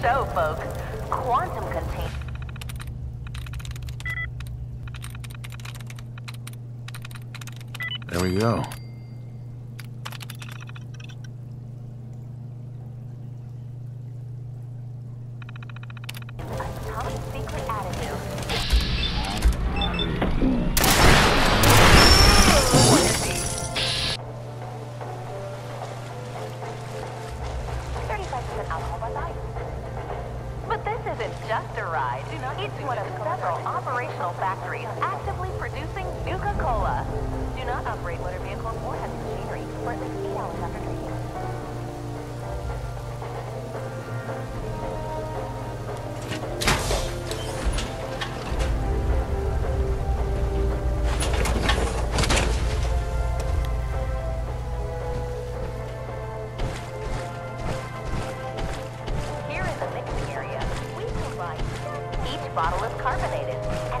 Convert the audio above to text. show, folks. Quantum containment. There we go. Just a ride. It's one of several operational factories actively producing Nuka-Cola. Do not operate motor vehicles or heavy machinery for at least 8 hours after drinking. Bottle is carbonated.